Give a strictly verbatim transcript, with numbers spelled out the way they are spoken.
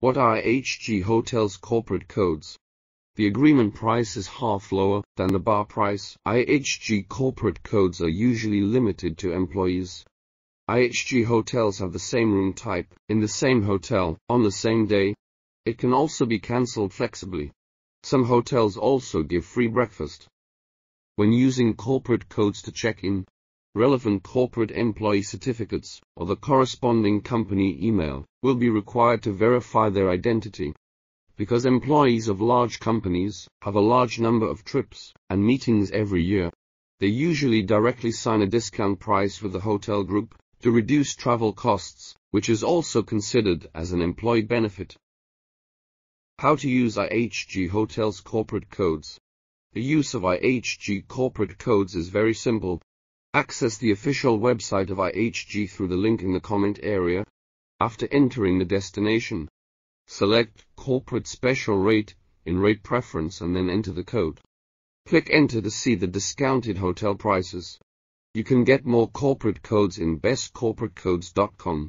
What are I H G Hotels corporate codes? The agreement price is half lower than the bar price. I H G corporate codes are usually limited to employees. I H G hotels have the same room type, in the same hotel, on the same day. It can also be cancelled flexibly. Some hotels also give free breakfast. When using corporate codes to check in, relevant corporate employee certificates or the corresponding company email will be required to verify their identity. Because employees of large companies have a large number of trips and meetings every year, they usually directly sign a discount price with the hotel group to reduce travel costs, which is also considered as an employee benefit. How to use I H G Hotels corporate codes? The use of I H G corporate codes is very simple. Access the official website of I H G through the link in the comment area. After entering the destination, select Corporate Special Rate in Rate Preference and then enter the code. Click Enter to see the discounted hotel prices. You can get more corporate codes in Best Corporate Codes dot com.